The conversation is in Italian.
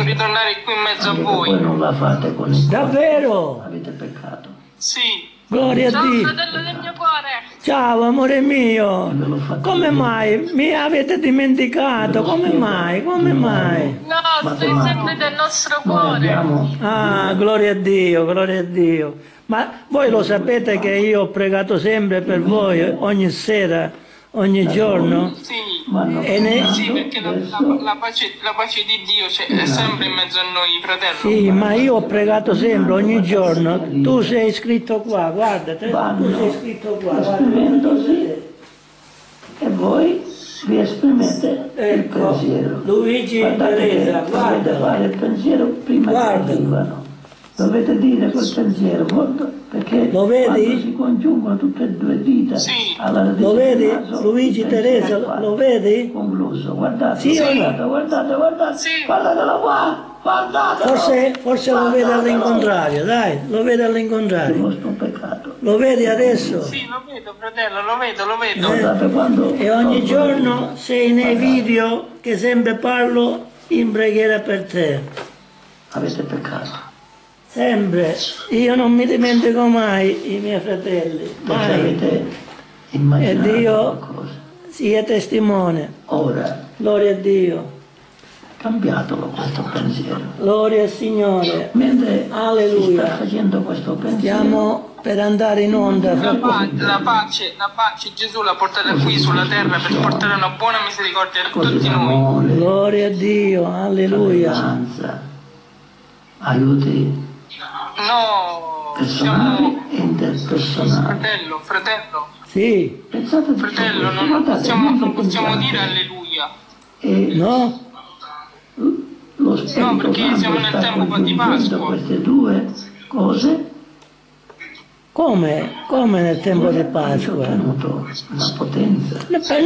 fatto ritornare qui in mezzo a voi. Voi non la fate con il davvero? Avete peccato. Sì. Gloria a Dio. Ciao, fratello del mio cuore. Ciao, amore mio. Come mai? Mi avete dimenticato? Come mai? Come mai? No, sei sempre del nostro cuore. Ah, gloria a Dio, gloria a Dio. Ma voi lo sapete che io ho pregato sempre per voi, ogni sera, ogni giorno? Sì. Sì, perché la pace di Dio è sempre in mezzo a noi, fratello. Sì, ma io ho pregato sempre, ogni giorno. Tu sei scritto qua, guarda, tu sei scritto qua. Esprimendosi, e voi vi esprimete il pensiero. Luigi e Teresa, guarda. Dovete fare il pensiero prima che arrivano. Dovete dire quel pensiero, perché quando si congiungono tutte e due dita, allora lo vedi, caso, Luigi, Teresa, lo vedi? Concluso, guardate, sì, guardate, sì. Guardatelo qua, guardate. Forse guardatelo. Lo vedi all'incontrario, dai, lo vedi all'incontrario. Il vostro peccato. Lo vedi adesso? Sì, lo vedo, fratello, lo vedo. Guardate, quando e ogni giorno sei nei video che sempre parlo in preghiera per te. Avete peccato. Sempre, io non mi dimentico mai i miei fratelli, mai. E Dio sia testimone. Ora, gloria a Dio. Cambiatelo questo pensiero. Gloria al Signore. Mentre alleluia. Sta facendo questo pensiero. Stiamo per andare in onda. La pace, Gesù l'ha portata qui sulla terra per portare una buona misericordia a tutti noi. Gloria a Dio, alleluia. Aiuti. No, personali e interpersonali. Fratello. Sì. Pensate fratello, non possiamo dire alleluia. No. No, perché siamo nel tempo di Pasqua. Queste due cose. Come? Come nel tempo di Pasqua? È venuto una potenza.